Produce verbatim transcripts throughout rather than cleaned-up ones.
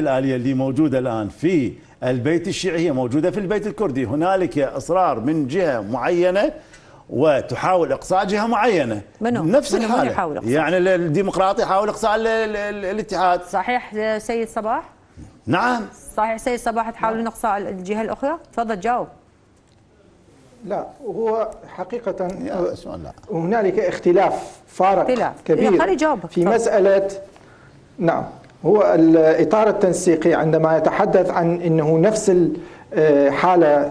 الآلية اللي موجودة الآن في البيت الشيعي موجودة في البيت الكردي. هنالك إصرار من جهة معينة وتحاول إقصاء جهة معينة. منو؟ نفس منو الحالة. يعني الديمقراطي يحاول إقصاء الاتحاد. صحيح سيد صباح؟ نعم. صحيح سيد صباح تحاول إقصاء الجهة الأخرى؟ تفضل جاوب. لا هو حقيقة هنالك اختلاف فارق اختلاف. كبير في مسألة نعم هو الإطار التنسيقي عندما يتحدث عن أنه نفس الحالة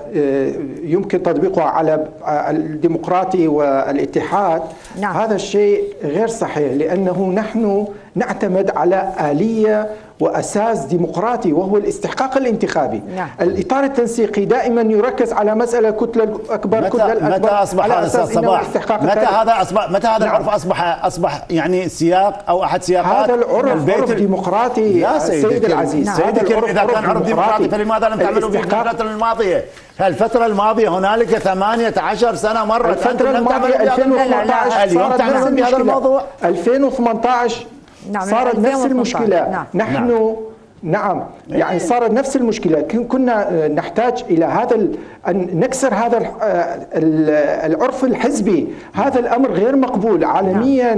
يمكن تطبيقها على الديمقراطي والاتحاد. نعم. هذا الشيء غير صحيح لأنه نحن نعتمد على آلية وأساس ديمقراطي وهو الاستحقاق الانتخابي. نعم. الإطار التنسيقي دائما يركز على مسألة كتلة الأكبر متى كتلة الأكبر متى أصبح على أساس صباح متى هذا أصبح متى هذا العرف أصبح أصبح يعني سياق أو أحد سياقات هذا العرف عرف ديمقراطي يا سيد العزيز. نعم. سيدك إذا كان عرف ديمقراطي فلماذا لم تعملوا في الفترة الماضية؟ الفترة الماضية هنالك ثمانية عشر سنة مرة الفترة الماضية ألفين وثمانية عشر اليوم تعملون بهذا الموضوع ألفين وثمانية عشر نعم صارت نفس المشكلة. نعم. نحن نعم. نعم يعني صارت نفس المشكلة. كنا نحتاج إلى هذا ال... أن نكسر هذا ال... العرف الحزبي. هذا الأمر غير مقبول عالميا.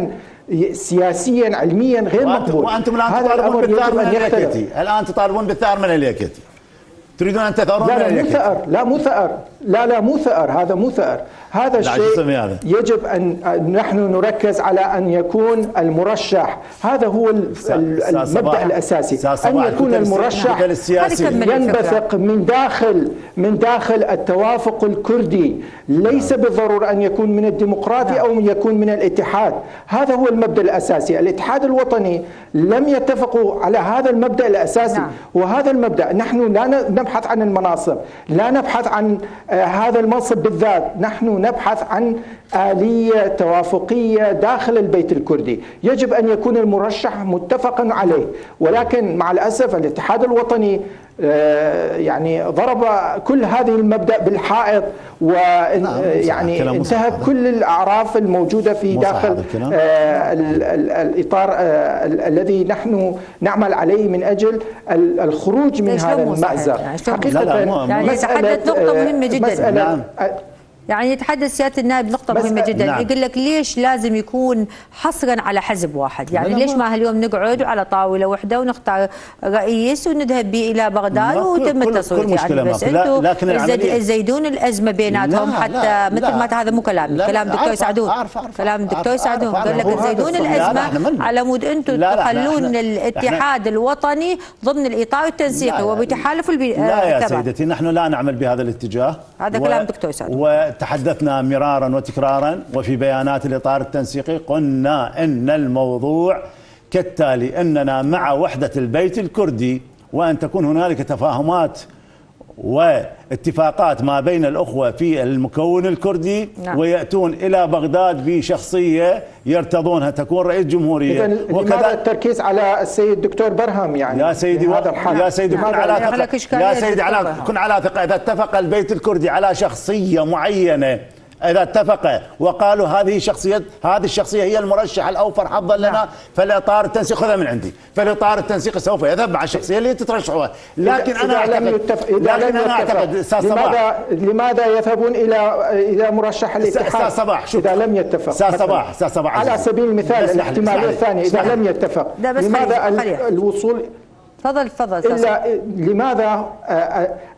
نعم. سياسيا علميا غير وأنت... مقبول. وأنتم الآن تطالبون بالثار من اليكتي. الآن تطالبون بالثار من اليكتي. تريدون أن تثارون لا من لا لا مو ثأر لا لا مو ثأر هذا مو ثأر هذا الشيء يجب أن نحن نركز على أن يكون المرشح هذا هو المبدأ الأساسي أن يكون المرشح ينبثق من داخل من داخل التوافق الكردي ليس بالضرورة أن يكون من الديمقراطي أو يكون من الاتحاد. هذا هو المبدأ الأساسي. الاتحاد الوطني لم يتفقوا على هذا المبدأ الأساسي وهذا المبدأ نحن لا نبحث عن المناصب لا نبحث عن هذا المنصب بالذات. نحن نبحث عن آلية توافقية داخل البيت الكردي يجب أن يكون المرشح متفقا عليه. ولكن مع الأسف الاتحاد الوطني يعني ضرب كل هذه المبدأ بالحائط ويعني انتهى كل الأعراف الموجودة في داخل الإطار الذي نحن نعمل عليه من أجل الخروج من هذا المأزق. حقيقة تحدث نقطة مهمة جدا يعني يتحدث سيادة النائب نقطة مهمة جدا. نعم. يقول لك ليش لازم يكون حصرا على حزب واحد؟ يعني ليش ما هاليوم نقعد على طاولة واحدة ونختار رئيس ونذهب به إلى بغداد وتم التصويت يعني بس انتم زيدون الأزمة بيناتهم حتى مثل ما هذا مو كلامي كلام دكتور سعدون كلام دكتور سعدون يقول لك زيدون الأزمة على مود انتم تخلون الاتحاد الوطني ضمن الإطار التنسيقي وبتحالف لا يا سيدتي نحن لا نعمل بهذا الاتجاه. هذا كلام دكتور سعدون. تحدثنا مرارا وتكرارا وفي بيانات الإطار التنسيقي قلنا أن الموضوع كالتالي أننا مع وحدة البيت الكردي وأن تكون هنالك تفاهمات واتفاقات ما بين الأخوة في المكون الكردي. نعم. ويأتون إلى بغداد بشخصية يرتضونها تكون رئيس جمهورية. إذن لماذا التركيز على السيد دكتور برهم يعني يا سيدي هذا الحال يا سيدي كن على ثقة يا سيدي على كن على ثقة. إذا اتفق البيت الكردي على شخصية معينة إذا اتفق وقالوا هذه شخصية هذه الشخصية هي المرشح الأوفر حظا لنا فالإطار التنسيقي خذها من عندي فالإطار التنسيقي سوف يذهب مع الشخصية اللي تترشحها. لكن إذا أنا أعتقد يتف... لكن أنا أعتقد أستاذ صباح لماذا يذهبون إلى إلى مرشح الاتحاد صباح إذا لم يتفق أستاذ صباح أستاذ صباح على سبيل المثال الاحتمال الثاني إذا لم يتفق لماذا الوصول تفضل تفضل إلا لماذا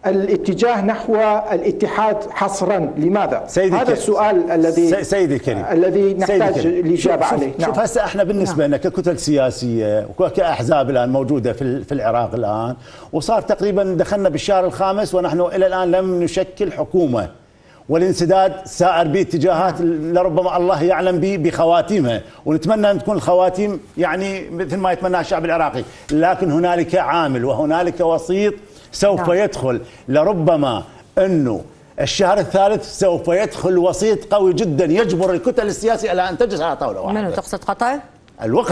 الاتجاه نحو الاتحاد حصرا لماذا؟ هذا السؤال الذي سيدي الكريم الذي نحتاج الإجابة عليه. شوف, شوف هسه احنا بالنسبة لنا ككتل سياسية وكأحزاب الآن موجودة في في العراق الآن وصار تقريبا دخلنا بالشهر الخامس ونحن إلى الآن لم نشكل حكومة والانسداد سائر باتجاهات لربما الله يعلم به بخواتيمها ونتمنى ان تكون الخواتيم يعني مثل ما يتمناها الشعب العراقي. لكن هنالك عامل وهنالك وسيط سوف يدخل لربما انه الشهر الثالث سوف يدخل وسيط قوي جدا يجبر الكتل السياسي على ان تجلس على طاوله واحده. من تقصد قطر؟ الوقت